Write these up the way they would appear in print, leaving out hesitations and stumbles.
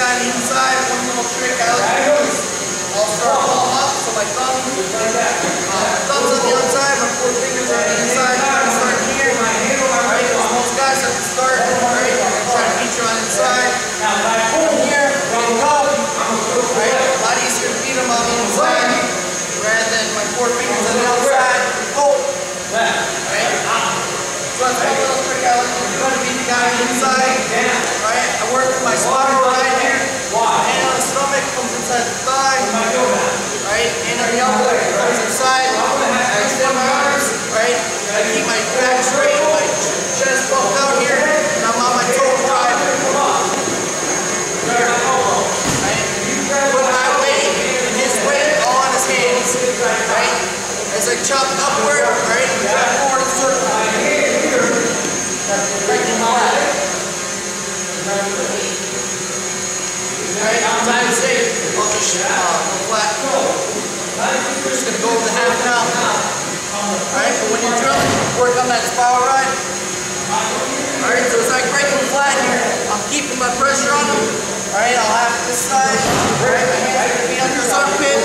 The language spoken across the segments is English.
got inside, one little trick I like to use. I'll start all up, so my thumb's on the outside, my four fingers are on the inside, I'm starting here. Alright, because most guys have to start, alright, and try to beat you on inside. From here, right, a lot easier to beat them on the inside, rather than my four fingers on the outside. Oh! Alright, so that's one little trick I like to do to beat the guy on the inside. Alright, I work with my spine right here. Hand on the stomach comes inside the thigh. Right, hand on the elbow comes inside. I extend my arms. Right, I keep my back straight, my chest buffed out here, and I'm on my toe drive. Right, put my weight and his weight all on his hands. Right, as I chop upward, right, chop forward and circle. Breaking all that. Alright, I'm trying to say, I'll just flat. We're just going to go over the half now. Alright, but when you're drilling, work on that spiral ride. Alright, so it's like breaking flat here. I'm keeping my pressure on them. Alright, I'll have this side. Alright, my hands are going to be under his armpit.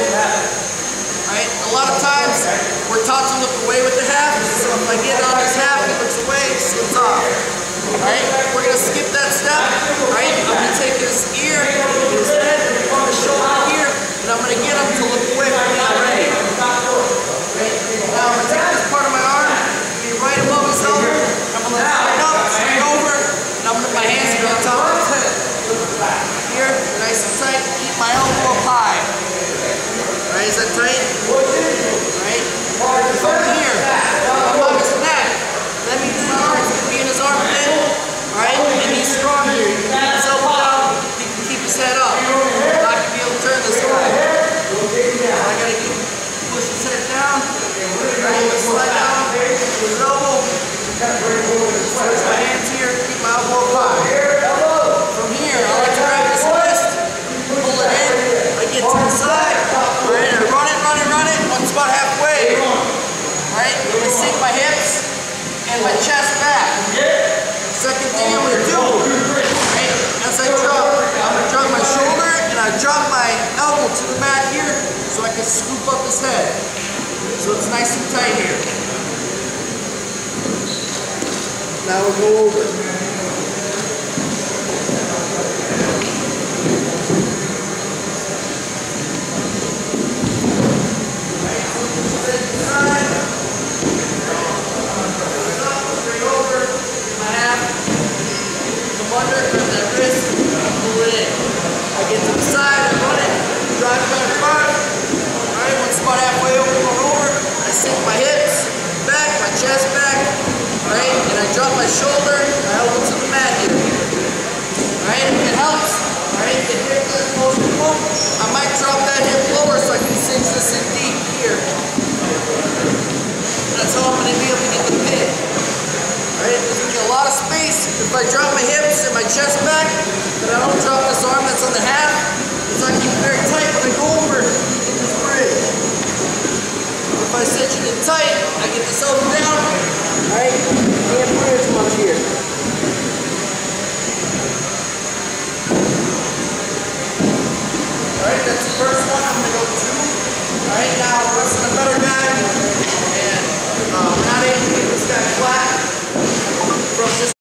Alright, a lot of times, we're taught to look away with the half. So if I get on his half, he looks away, he slips off. Alright, we're going to skip that step. Alright, I'm going to take his ear, his head, on his shoulder here, and I'm going to get him to look away from me already. Right. Now I'm going to take this part of my arm, be right above his elbow, I'm going to let it up, straight over, and I'm going to put my hands here on top of his head. Here, nice and tight, keep my elbow up high. Alright, is that tight? Alright, from here, I'm on his back. That means my arm's going to be in his armpit. Alright, and he's strong here. He can keep his elbow down, he can keep his head up. I'm not going to be able to turn this way. I got to keep push his head down. Alright, slide down, his elbow. Switch my hands here, keep my elbow up high. From here, I like to grab his wrist, pull it in, I get to the side. Alright, I run it. Once about halfway. Alright, I'm going to sink my hips and my chest back. Second thing I'm going to do, right, as I drop, I'm going to drop my shoulder and I drop my elbow to the back here so I can scoop up his head. So it's nice and tight here. Now we'll go over. Right, so under, grab that wrist, pull it in. I get to the side, I run it, drive down the bar. Alright, one spot halfway over, come over. I sink my hips back, my chest back. Alright, and I drop my shoulder, my elbow to the mat here. Alright, if it helps, alright, the hip is close to home. I might drop that hip lower so I can cinch this in deep here. That's how I'm going to be able to get the pin. Alright, there's going to be a lot of space. If I drop my hips and my chest back, but I don't drop this arm that's on the half, because I keep it very tight when I go over, you get this bridge. If I cinch it in tight, I get this elbow down, alright, and bridge one here. Alright, that's the first one I'm going to go to. Alright, now I'm pressing a better guy, and I'm not able to get this guy flat.